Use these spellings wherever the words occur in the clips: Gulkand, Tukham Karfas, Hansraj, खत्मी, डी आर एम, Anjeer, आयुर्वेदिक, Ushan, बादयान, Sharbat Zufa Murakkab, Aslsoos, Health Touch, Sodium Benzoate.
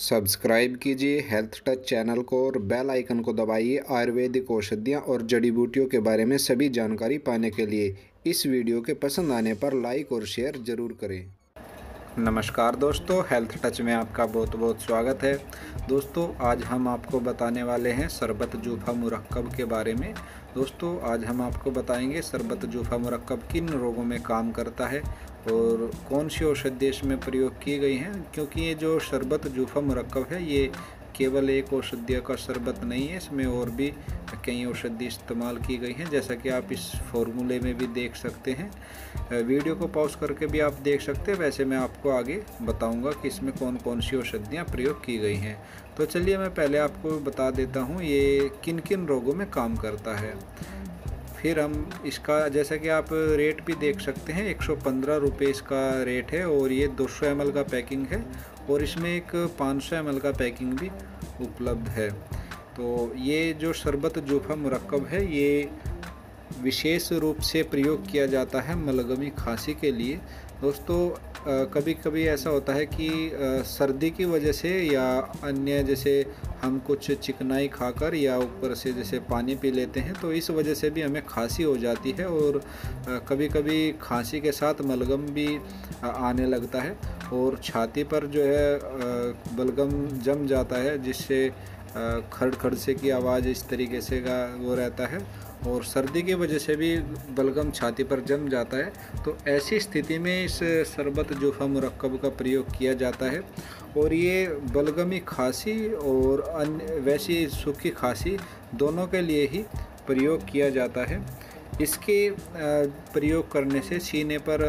Subscribe कीजिए health touch channel को और बेल आइकन को दबाइए आयुर्वेदिक औषधियाँ और जड़ी बूटियों के बारे में सभी जानकारी पाने के लिए। इस वीडियो के पसंद आने पर लाइक और शेयर ज़रूर करें। नमस्कार दोस्तों, हेल्थ टच में आपका बहुत बहुत स्वागत है। दोस्तों आज हम आपको बताने वाले हैं शरबत जूफा मुरक्कब के बारे में। दोस्तों आज हम आपको बताएंगे शरबत जूफा मुरक्कब किन रोगों में काम करता है और कौन सी औषधियाँ इसमें प्रयोग की गई हैं, क्योंकि ये जो शरबत जूफा मुरक्कब है ये केवल एक औषधिया का शरबत नहीं है, इसमें और भी कई औषधि इस्तेमाल की गई हैं, जैसा कि आप इस फॉर्मूले में भी देख सकते हैं। वीडियो को पॉज करके भी आप देख सकते हैं। वैसे मैं आपको आगे बताऊंगा कि इसमें कौन कौन सी औषधियाँ प्रयोग की गई हैं। तो चलिए मैं पहले आपको बता देता हूँ ये किन किन रोगों में काम करता है। फिर हम इसका, जैसा कि आप रेट भी देख सकते हैं, 115 रुपये इसका रेट है और ये 200 ml का पैकिंग है और इसमें एक 500 ml का पैकिंग भी उपलब्ध है। तो ये जो शरबत जूफा मुरक्कब है ये विशेष रूप से प्रयोग किया जाता है मलगमी खांसी के लिए। दोस्तों कभी कभी ऐसा होता है कि सर्दी की वजह से या अन्य, जैसे हम कुछ चिकनाई खाकर या ऊपर से जैसे पानी पी लेते हैं, तो इस वजह से भी हमें खांसी हो जाती है और कभी कभी खांसी के साथ मलगम भी आने लगता है और छाती पर जो है बलगम जम जाता है, जिससे खड़-खड़ से की आवाज़ इस तरीके से का वो रहता है और सर्दी की वजह से भी बलगम छाती पर जम जाता है। तो ऐसी स्थिति में इस शरबत जूफा मुरक्कब का प्रयोग किया जाता है और ये बलगमी खांसी और अन्य वैसी सूखी खांसी दोनों के लिए ही प्रयोग किया जाता है। इसके प्रयोग करने से सीने पर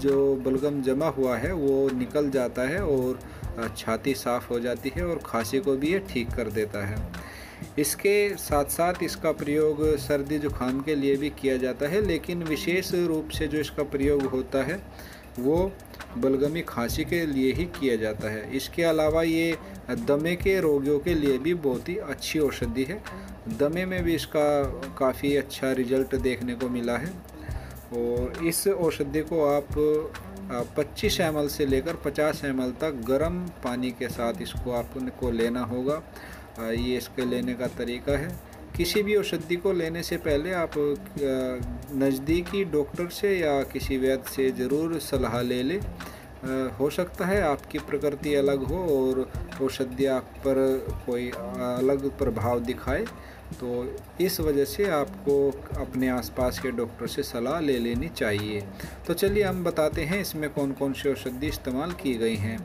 जो बलगम जमा हुआ है वो निकल जाता है और छाती साफ़ हो जाती है और खांसी को भी ये ठीक कर देता है। इसके साथ साथ इसका प्रयोग सर्दी जुखाम के लिए भी किया जाता है, लेकिन विशेष रूप से जो इसका प्रयोग होता है वो बलगमी खांसी के लिए ही किया जाता है। इसके अलावा ये दमे के रोगियों के लिए भी बहुत ही अच्छी औषधि है। दमे में भी इसका काफ़ी अच्छा रिजल्ट देखने को मिला है और इस औषधि को आप 25 ml से लेकर 50 ml तक गर्म पानी के साथ इसको आपको लेना होगा। ये इसके लेने का तरीका है। किसी भी औषधि को लेने से पहले आप नज़दीकी डॉक्टर से या किसी वैद्य से ज़रूर सलाह ले लें। हो सकता है आपकी प्रकृति अलग हो और औषधि आप पर कोई अलग प्रभाव दिखाए, तो इस वजह से आपको अपने आसपास के डॉक्टर से सलाह ले लेनी चाहिए। तो चलिए हम बताते हैं इसमें कौन कौन सी औषधि इस्तेमाल की गई हैं।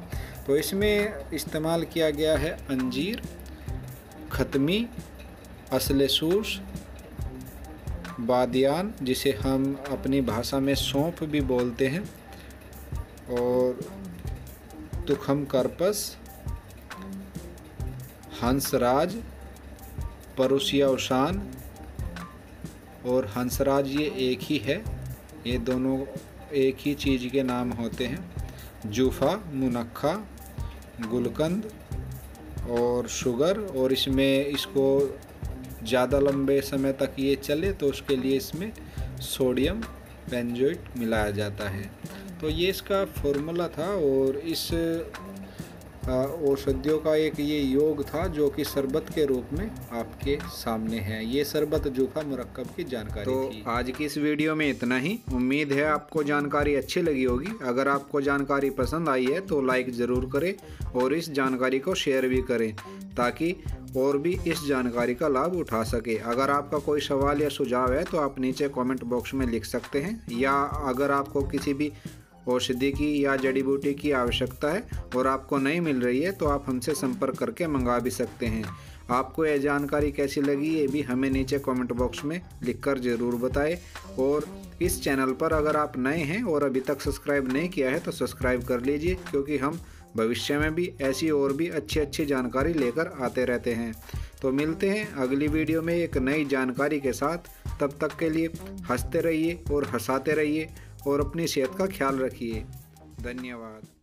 तो इसमें इस्तेमाल किया गया है अंजीर, खत्मी, असलसूस, बादयान जिसे हम अपनी भाषा में सौंफ भी बोलते हैं, और तुखम करपस, हंसराज, परुसिया उशान और हंसराज, ये एक ही है, ये दोनों एक ही चीज़ के नाम होते हैं। जूफा मुनक्का, गुलकंद और शुगर, और इसमें इसको ज़्यादा लंबे समय तक ये चले तो उसके लिए इसमें सोडियम बेंजोएट मिलाया जाता है। तो ये इसका फॉर्मूला था और इस औषधियों का एक ये योग था जो कि शरबत के रूप में आपके सामने है। ये शरबत जूफा मुरक्कब की जानकारी थी। तो आज की इस वीडियो में इतना ही। उम्मीद है आपको जानकारी अच्छी लगी होगी। अगर आपको जानकारी पसंद आई है तो लाइक ज़रूर करें और इस जानकारी को शेयर भी करें ताकि और भी इस जानकारी का लाभ उठा सके। अगर आपका कोई सवाल या सुझाव है तो आप नीचे कमेंट बॉक्स में लिख सकते हैं, या अगर आपको किसी भी औषधि की या जड़ी बूटी की आवश्यकता है और आपको नहीं मिल रही है तो आप हमसे संपर्क करके मंगा भी सकते हैं। आपको यह जानकारी कैसी लगी ये भी हमें नीचे कमेंट बॉक्स में लिखकर ज़रूर बताएं। और इस चैनल पर अगर आप नए हैं और अभी तक सब्सक्राइब नहीं किया है तो सब्सक्राइब कर लीजिए, क्योंकि हम भविष्य में भी ऐसी और भी अच्छी अच्छी जानकारी लेकर आते रहते हैं। तो मिलते हैं अगली वीडियो में एक नई जानकारी के साथ। तब तक के लिए हंसते रहिए और हंसाते रहिए और अपनी सेहत का ख्याल रखिए। धन्यवाद।